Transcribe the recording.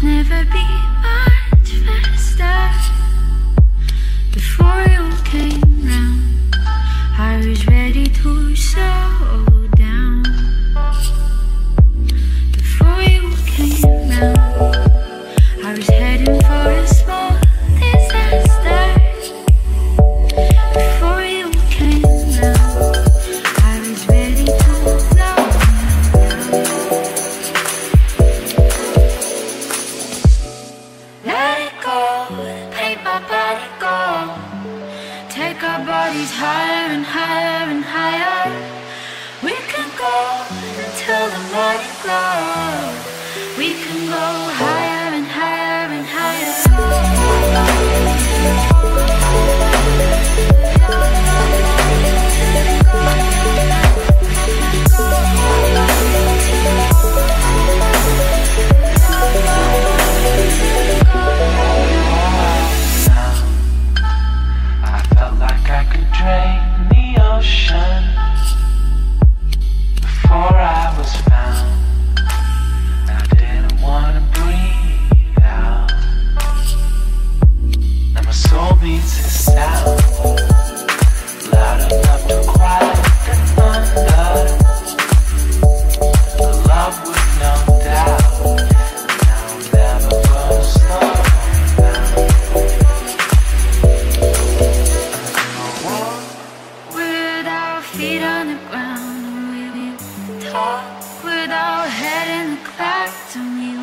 could never be much faster. Before you came round, I was ready to slow down. Before you came round, I was heading for a small disaster. Before you came round, I was ready to slow down. Let it go, let my body go. Take our bodies higher and higher and higher. We can go until the morning glows. We can go higher. With our head in the clouds, and we